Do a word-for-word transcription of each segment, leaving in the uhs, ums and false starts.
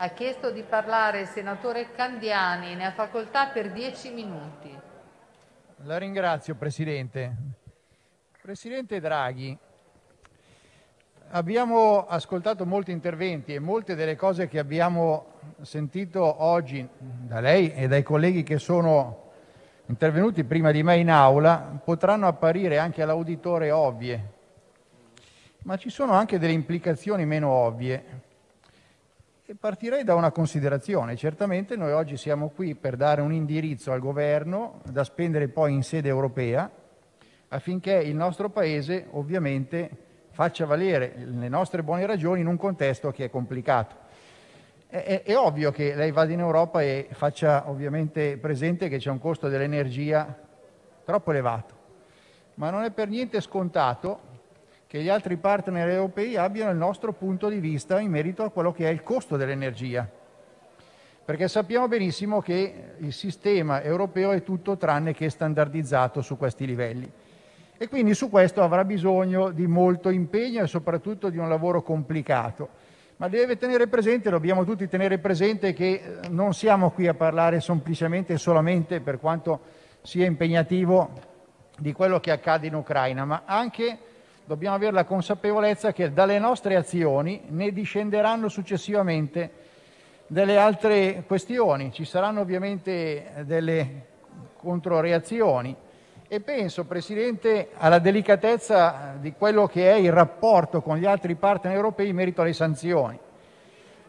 Ha chiesto di parlare il senatore Candiani, ne ha facoltà per dieci minuti. La ringrazio, Presidente. Presidente Draghi, abbiamo ascoltato molti interventi e molte delle cose che abbiamo sentito oggi da lei e dai colleghi che sono intervenuti prima di me in aula potranno apparire anche all'auditore ovvie, ma ci sono anche delle implicazioni meno ovvie. E partirei da una considerazione. Certamente noi oggi siamo qui per dare un indirizzo al governo da spendere poi in sede europea affinché il nostro Paese ovviamente faccia valere le nostre buone ragioni in un contesto che è complicato. È, è, è ovvio che lei vada in Europa e faccia ovviamente presente che c'è un costo dell'energia troppo elevato, ma non è per niente scontato che gli altri partner europei abbiano il nostro punto di vista in merito a quello che è il costo dell'energia, perché sappiamo benissimo che il sistema europeo è tutto tranne che standardizzato su questi livelli e quindi su questo avrà bisogno di molto impegno e soprattutto di un lavoro complicato. Ma deve tenere presente, dobbiamo tutti tenere presente, che non siamo qui a parlare semplicemente e solamente, per quanto sia impegnativo, di quello che accade in Ucraina, ma anche dobbiamo avere la consapevolezza che dalle nostre azioni ne discenderanno successivamente delle altre questioni. Ci saranno ovviamente delle controreazioni e penso, Presidente, alla delicatezza di quello che è il rapporto con gli altri partner europei in merito alle sanzioni,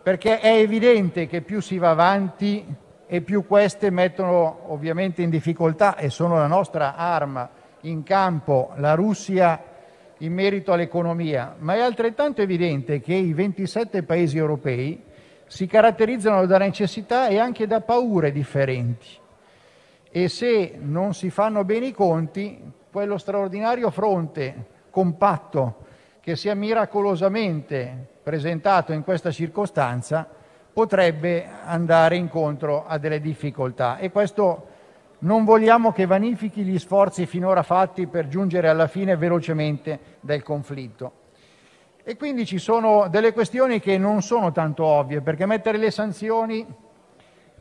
perché è evidente che più si va avanti e più queste mettono ovviamente in difficoltà e sono la nostra arma in campo, la Russia, in merito all'economia, ma è altrettanto evidente che i ventisette Paesi europei si caratterizzano da necessità e anche da paure differenti e se non si fanno bene i conti, quello straordinario fronte compatto che si è miracolosamente presentato in questa circostanza potrebbe andare incontro a delle difficoltà e questo non vogliamo che vanifichi gli sforzi finora fatti per giungere alla fine velocemente del conflitto. E quindi ci sono delle questioni che non sono tanto ovvie, perché mettere le sanzioni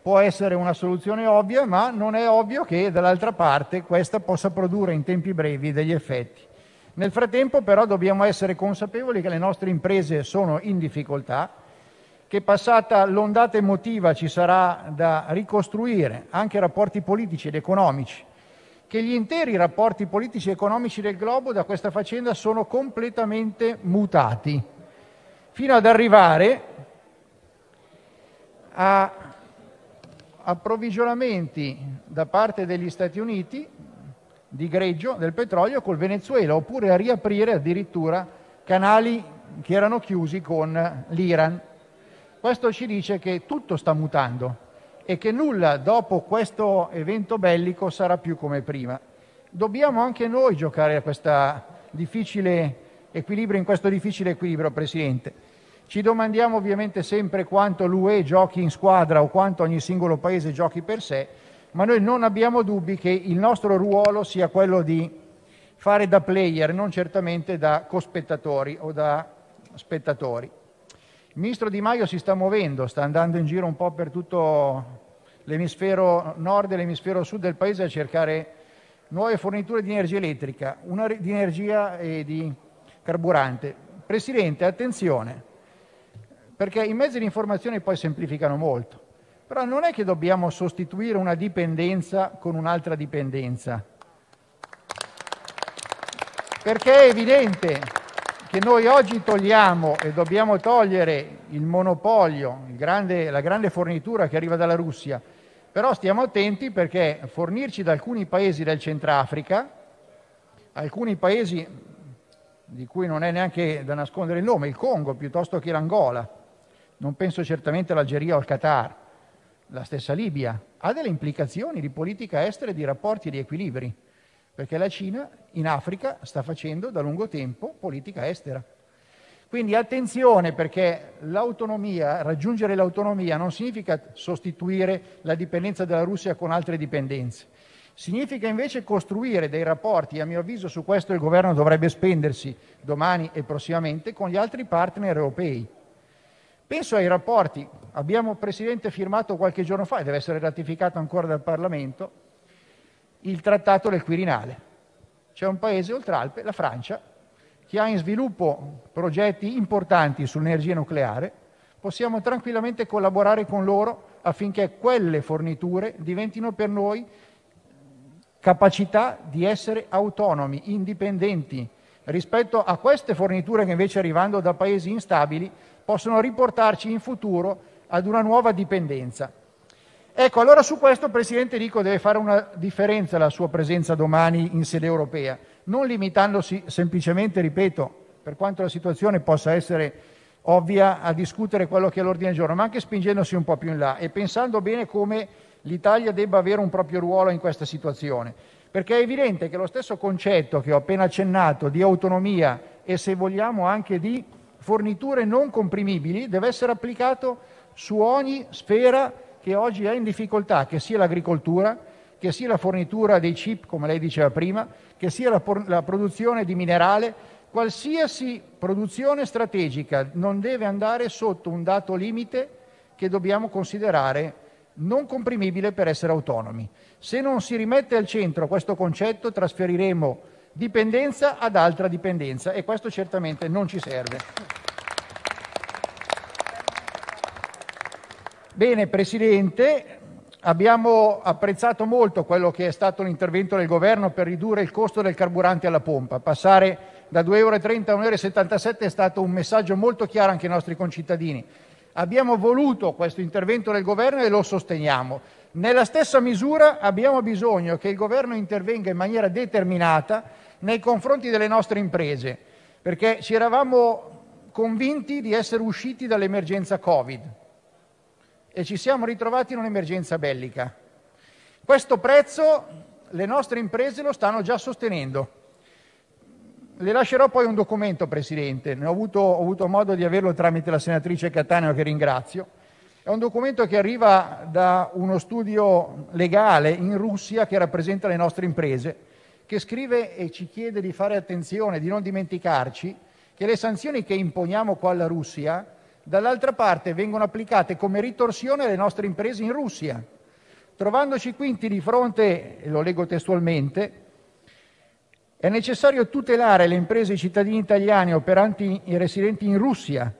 può essere una soluzione ovvia, ma non è ovvio che dall'altra parte questa possa produrre in tempi brevi degli effetti. Nel frattempo però dobbiamo essere consapevoli che le nostre imprese sono in difficoltà, che passata l'ondata emotiva ci sarà da ricostruire anche rapporti politici ed economici, che gli interi rapporti politici ed economici del globo da questa faccenda sono completamente mutati, fino ad arrivare a approvvigionamenti da parte degli Stati Uniti di greggio del petrolio col Venezuela, oppure a riaprire addirittura canali che erano chiusi con l'Iran. Questo ci dice che tutto sta mutando e che nulla dopo questo evento bellico sarà più come prima. Dobbiamo anche noi giocare a questo difficile equilibrio, in questo difficile equilibrio, Presidente. Ci domandiamo ovviamente sempre quanto l'U E giochi in squadra o quanto ogni singolo paese giochi per sé, ma noi non abbiamo dubbi che il nostro ruolo sia quello di fare da player, non certamente da cospettatori o da spettatori. Il ministro Di Maio si sta muovendo, sta andando in giro un po' per tutto l'emisfero nord e l'emisfero sud del Paese a cercare nuove forniture di energia elettrica, una di energia e di carburante. Presidente, attenzione, perché i mezzi di informazione poi semplificano molto, però non è che dobbiamo sostituire una dipendenza con un'altra dipendenza, perché è evidente che noi oggi togliamo e dobbiamo togliere il monopolio, il grande, la grande fornitura che arriva dalla Russia, però stiamo attenti perché fornirci da alcuni paesi del Centrafrica, alcuni paesi di cui non è neanche da nascondere il nome, il Congo piuttosto che l'Angola, non penso certamente all'Algeria o al Qatar, la stessa Libia, ha delle implicazioni di politica estera e di rapporti e di equilibri. Perché la Cina in Africa sta facendo da lungo tempo politica estera. Quindi attenzione, perché l'autonomia, raggiungere l'autonomia non significa sostituire la dipendenza della Russia con altre dipendenze. Significa invece costruire dei rapporti, a mio avviso su questo il governo dovrebbe spendersi domani e prossimamente, con gli altri partner europei. Penso ai rapporti. Abbiamo, Presidente, firmato qualche giorno fa, e deve essere ratificato ancora dal Parlamento, il Trattato del Quirinale. C'è un paese oltralpe, la Francia, che ha in sviluppo progetti importanti sull'energia nucleare. Possiamo tranquillamente collaborare con loro affinché quelle forniture diventino per noi capacità di essere autonomi, indipendenti, rispetto a queste forniture che invece, arrivando da paesi instabili, possono riportarci in futuro ad una nuova dipendenza. Ecco, allora su questo, Presidente, dico, deve fare una differenza la sua presenza domani in sede europea, non limitandosi semplicemente, ripeto, per quanto la situazione possa essere ovvia, a discutere quello che è l'ordine del giorno, ma anche spingendosi un po' più in là e pensando bene come l'Italia debba avere un proprio ruolo in questa situazione. Perché è evidente che lo stesso concetto che ho appena accennato di autonomia e, se vogliamo, anche di forniture non comprimibili deve essere applicato su ogni sfera che oggi è in difficoltà, che sia l'agricoltura, che sia la fornitura dei chip, come lei diceva prima, che sia la, la produzione di minerale. Qualsiasi produzione strategica non deve andare sotto un dato limite che dobbiamo considerare non comprimibile per essere autonomi. Se non si rimette al centro questo concetto, trasferiremo dipendenza ad altra dipendenza, e questo certamente non ci serve. Bene, Presidente, abbiamo apprezzato molto quello che è stato l'intervento del Governo per ridurre il costo del carburante alla pompa. Passare da due virgola trenta euro a uno virgola settantasette euro è stato un messaggio molto chiaro anche ai nostri concittadini. Abbiamo voluto questo intervento del Governo e lo sosteniamo. Nella stessa misura abbiamo bisogno che il Governo intervenga in maniera determinata nei confronti delle nostre imprese, perché ci eravamo convinti di essere usciti dall'emergenza Covid e ci siamo ritrovati in un'emergenza bellica. Questo prezzo le nostre imprese lo stanno già sostenendo. Le lascerò poi un documento, Presidente, ne ho avuto, ho avuto modo di averlo tramite la senatrice Cattaneo, che ringrazio. È un documento che arriva da uno studio legale in Russia che rappresenta le nostre imprese, che scrive e ci chiede di fare attenzione, di non dimenticarci che le sanzioni che imponiamo qua alla Russia, dall'altra parte vengono applicate come ritorsione alle nostre imprese in Russia, trovandoci quindi di fronte, e lo leggo testualmente: è necessario tutelare le imprese e i cittadini italiani operanti e residenti in Russia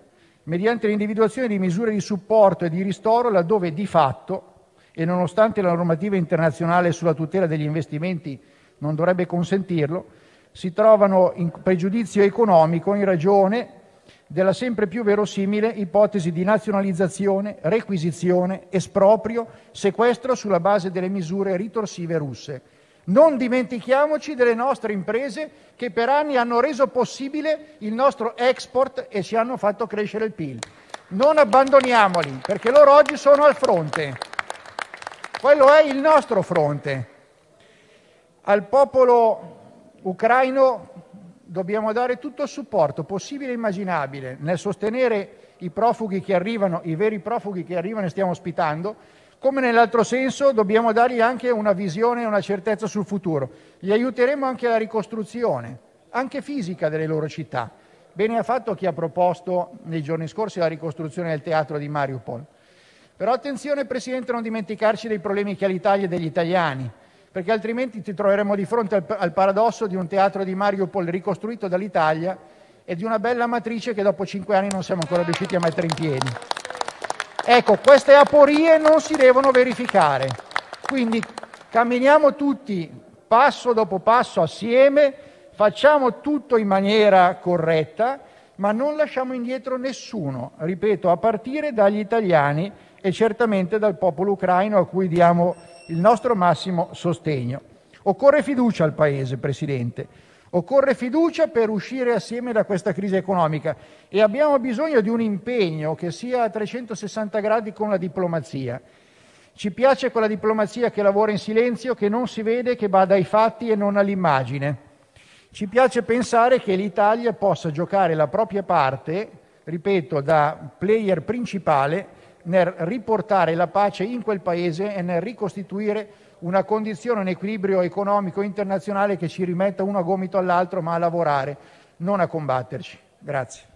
mediante l'individuazione di misure di supporto e di ristoro laddove di fatto, e nonostante la normativa internazionale sulla tutela degli investimenti non dovrebbe consentirlo, si trovano in pregiudizio economico in ragione della sempre più verosimile ipotesi di nazionalizzazione, requisizione, esproprio, sequestro sulla base delle misure ritorsive russe. Non dimentichiamoci delle nostre imprese che per anni hanno reso possibile il nostro export e ci hanno fatto crescere il P I L. Non abbandoniamoli, perché loro oggi sono al fronte. Quello è il nostro fronte. Al popolo ucraino dobbiamo dare tutto il supporto possibile e immaginabile nel sostenere i profughi che arrivano, i veri profughi che arrivano e stiamo ospitando, come nell'altro senso dobbiamo dargli anche una visione e una certezza sul futuro. Gli aiuteremo anche alla ricostruzione, anche fisica, delle loro città. Bene ha fatto chi ha proposto nei giorni scorsi la ricostruzione del teatro di Mariupol. Però attenzione, Presidente, non dimenticarci dei problemi che ha l'Italia e degli italiani, perché altrimenti ci troveremo di fronte al, al paradosso di un teatro di Mariupol ricostruito dall'Italia e di una bella matrice che dopo cinque anni non siamo ancora riusciti a mettere in piedi. Ecco, queste aporie non si devono verificare, quindi camminiamo tutti passo dopo passo assieme, facciamo tutto in maniera corretta, ma non lasciamo indietro nessuno, ripeto, a partire dagli italiani e certamente dal popolo ucraino, a cui diamo il nostro massimo sostegno. Occorre fiducia al Paese, Presidente, occorre fiducia per uscire assieme da questa crisi economica, e abbiamo bisogno di un impegno che sia a trecentosessanta gradi con la diplomazia. Ci piace quella diplomazia che lavora in silenzio, che non si vede, che bada ai fatti e non all'immagine. Ci piace pensare che l'Italia possa giocare la propria parte, ripeto, da player principale nel riportare la pace in quel paese e nel ricostituire una condizione, un equilibrio economico internazionale che ci rimetta uno a gomito all'altro, ma a lavorare, non a combatterci. Grazie.